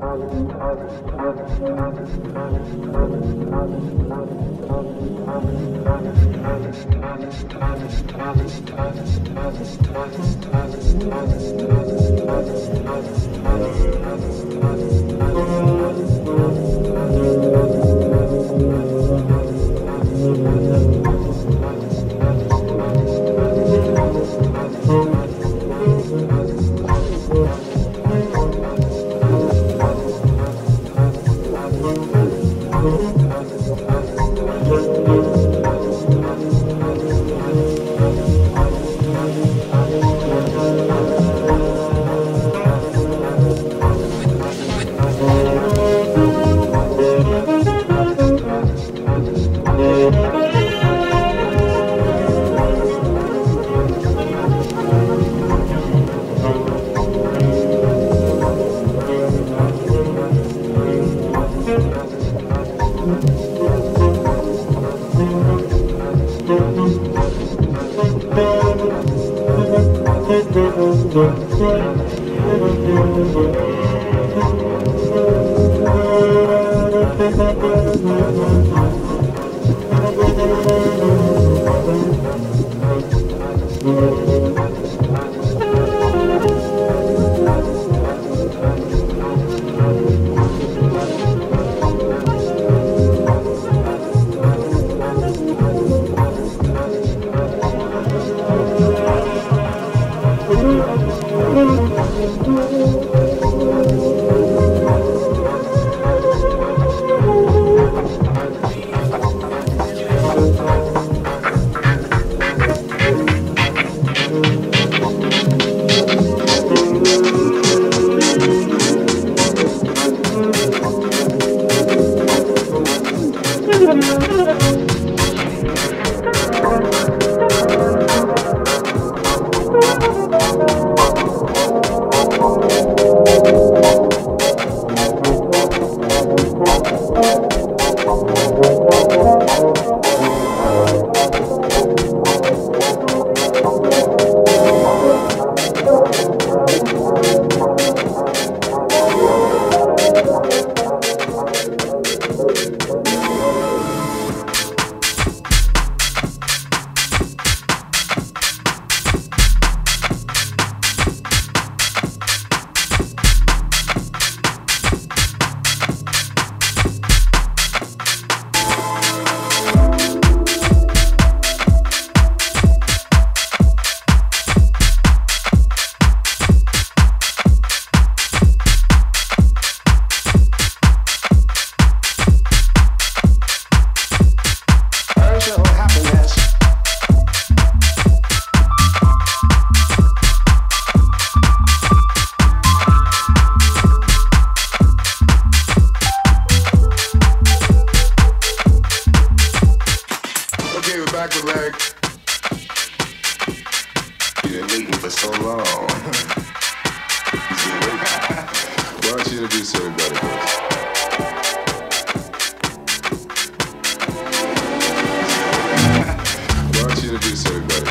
Why don't you introduce everybody?